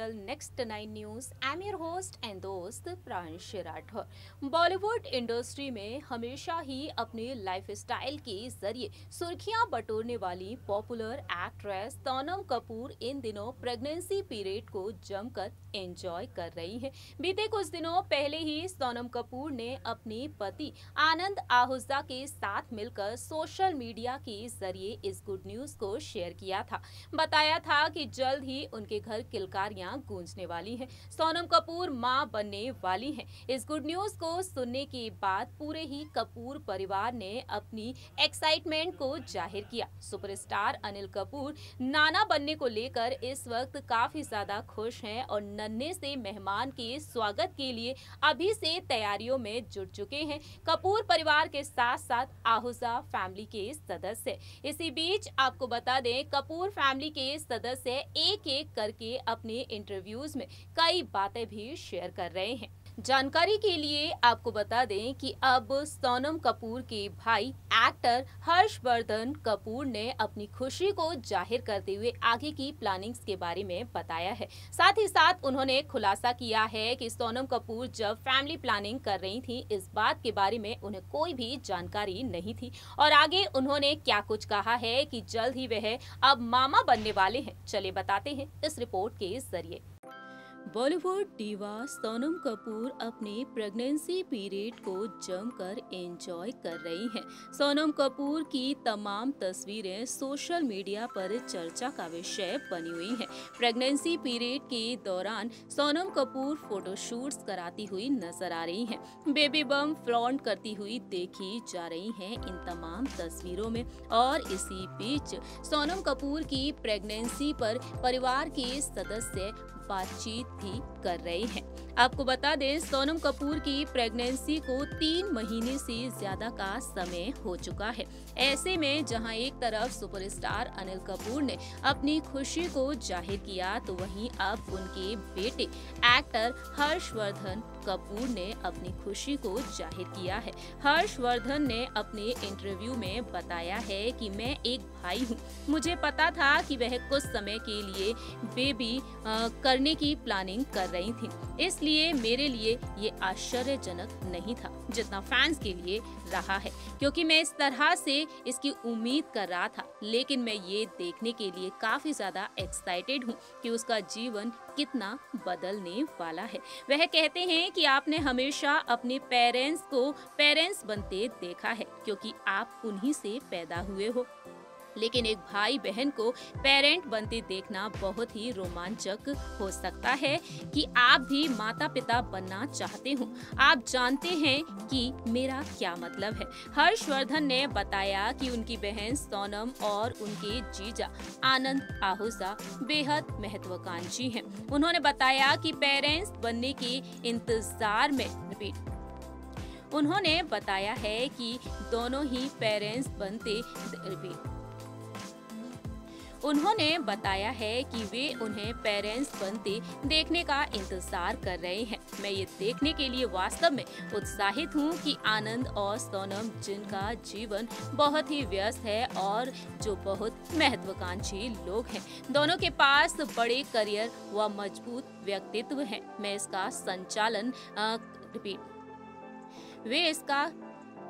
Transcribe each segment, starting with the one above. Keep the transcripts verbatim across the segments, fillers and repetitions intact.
Channel next nine news. I am your host and दोस्त Pransh Rathore. Bollywood industry में हमेशा ही अपने लाइफस्टाइल के जरिए सुर्खियां बटोरने वाली पॉपुलर एक्ट्रेस सोनम कपूर इन दिनों प्रेगनेंसी पीरियड को जमकर एंजॉय कर रही हैं। बीते कुछ दिनों पहले ही सोनम कपूर ने अपने पति आनंद आहुजा के साथ मिलकर सोशल मीडिया के जरिए इस गुड न्यूज़ को शेयर किया था। बताया था कि जल्द ही उनके घर किलकारियां गूंजने वाली हैं, सोनम कपूर मां बनने वाली हैं। इस गुड न्यूज़ को सुनने के बाद पूरे ही कपूर परिवार ने अपनी एक्साइटमेंट को जाहिर किया। सुपरस्टार अनिल कपूर नाना बनने को लेकर इस वक्त काफी ज्यादा खुश हैं और नन्हे से मेहमान के स्वागत के लिए अभी से तैयारियों में जुट चुके हैं। कपूर परिवार के साथ साथ आहुजा फैमिली के सदस्य। इसी बीच आपको बता दें, कपूर फैमिली के सदस्य एक एक करके अपने इंटरव्यूज में कई बातें भी शेयर कर रहे हैं। जानकारी के लिए आपको बता दें कि अब सोनम कपूर के भाई एक्टर हर्षवर्धन कपूर ने अपनी खुशी को जाहिर करते हुए आगे की प्लानिंग्स के बारे में बताया है। साथ ही साथ उन्होंने खुलासा किया है कि सोनम कपूर जब फैमिली प्लानिंग कर रही थी, इस बात के बारे में उन्हें कोई भी जानकारी नहीं थी और आगे उन्होंने क्या कुछ कहा है कि जल्द ही वह अब मामा बनने वाले हैं। चले बताते हैं इस रिपोर्ट के जरिए। बॉलीवुड डीवा सोनम कपूर अपने प्रेगनेंसी पीरियड को जमकर एंजॉय कर रही हैं। सोनम कपूर की तमाम तस्वीरें सोशल मीडिया पर चर्चा का विषय बनी हुई हैं। प्रेगनेंसी पीरियड के दौरान सोनम कपूर फोटोशूट्स कराती हुई नजर आ रही हैं। बेबी बम फ्लॉन्ट करती हुई देखी जा रही हैं इन तमाम तस्वीरों में। और इसी बीच सोनम कपूर की प्रेगनेंसी पर परिवार के सदस्य बातचीत भी कर रहे हैं। आपको बता दें, सोनम कपूर की प्रेगनेंसी को तीन महीने से ज्यादा का समय हो चुका है। ऐसे में जहां एक तरफ सुपरस्टार अनिल कपूर ने अपनी खुशी को जाहिर किया, तो वहीं अब उनके बेटे एक्टर हर्षवर्धन कपूर ने अपनी खुशी को जाहिर किया है। हर्षवर्धन ने अपने इंटरव्यू में बताया है कि मैं एक भाई हूँ, मुझे पता था कि वह कुछ समय के लिए बेबी कर करने की प्लानिंग कर रही थी, इसलिए मेरे लिए ये आश्चर्यजनक नहीं था जितना फैंस के लिए रहा है, क्योंकि मैं इस तरह से इसकी उम्मीद कर रहा था। लेकिन मैं ये देखने के लिए काफी ज्यादा एक्साइटेड हूँ कि उसका जीवन कितना बदलने वाला है। वह कहते हैं कि आपने हमेशा अपने पेरेंट्स को पेरेंट्स बनते देखा है, क्योंकि आप उन्हीं से पैदा हुए हो। लेकिन एक भाई बहन को पेरेंट बनते देखना बहुत ही रोमांचक हो सकता है कि आप भी माता पिता बनना चाहते हो। आप जानते हैं कि मेरा क्या मतलब है। हर्षवर्धन ने बताया कि उनकी बहन सोनम और उनके जीजा आनंद आहुजा बेहद महत्वाकांक्षी हैं। उन्होंने बताया कि पेरेंट्स बनने के इंतजार में उन्होंने बताया है कि दोनों ही पेरेंट्स बनते उन्होंने बताया है कि वे उन्हें पेरेंट्स बनते देखने का इंतजार कर रहे हैं। मैं ये देखने के लिए वास्तव में उत्साहित हूँ कि आनंद और सोनम, जिनका जीवन बहुत ही व्यस्त है और जो बहुत महत्वाकांक्षी लोग हैं, दोनों के पास बड़े करियर व मजबूत व्यक्तित्व हैं। मैं इसका संचालन रिपीट वे इसका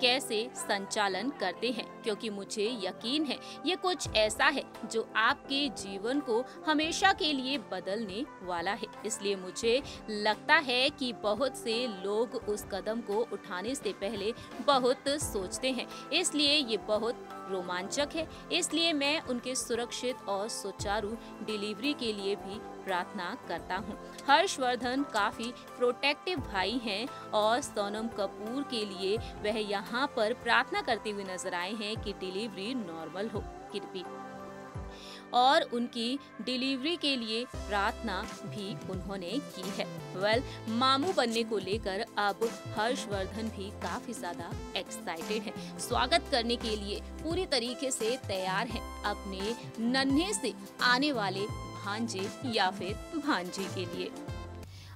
कैसे संचालन करते हैं, क्योंकि मुझे यकीन है ये कुछ ऐसा है जो आपके जीवन को हमेशा के लिए बदलने वाला है। इसलिए मुझे लगता है कि बहुत से लोग उस कदम को उठाने से पहले बहुत सोचते हैं, इसलिए ये बहुत रोमांचक है। इसलिए मैं उनके सुरक्षित और सुचारू डिलीवरी के लिए भी प्रार्थना करता हूँ। हर्षवर्धन काफी प्रोटेक्टिव भाई हैं और सोनम कपूर के लिए वह यहाँ पर प्रार्थना करते हुए नजर आए हैं कि डिलीवरी नॉर्मल हो कृपया और उनकी डिलीवरी के लिए प्रार्थना भी उन्होंने की है। वेल, मामू बनने को लेकर अब हर्षवर्धन भी काफी ज्यादा एक्साइटेड हैं। स्वागत करने के लिए पूरी तरीके से तैयार हैं अपने नन्हे से आने वाले भांजे या फिर भांजी के लिए।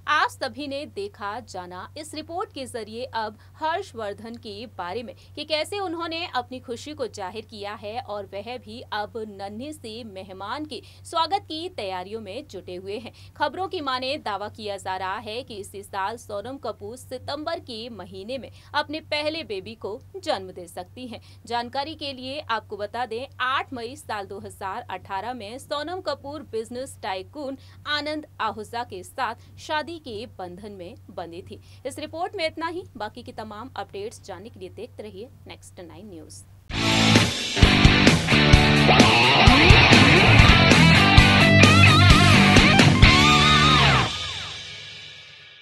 आप सभी ने देखा जाना इस रिपोर्ट के जरिए अब हर्षवर्धन के बारे में कि कैसे उन्होंने अपनी खुशी को जाहिर किया है और वह भी अब नन्हे से मेहमान के स्वागत की तैयारियों में जुटे हुए हैं। खबरों की माने दावा किया जा रहा है कि इसी साल सोनम कपूर सितंबर के महीने में अपने पहले बेबी को जन्म दे सकती हैं। जानकारी के लिए आपको बता दें आठ मई साल दो हजार अठारह में सोनम कपूर बिजनेस टाइकून आनंद आहुजा के साथ शादी के बंधन में बंधी थी। इस रिपोर्ट में इतना ही। बाकी की तमाम अपडेट्स जानने के लिए देखते रहिए नेक्स्ट नाइन न्यूज़।